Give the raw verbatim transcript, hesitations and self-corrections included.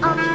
culture.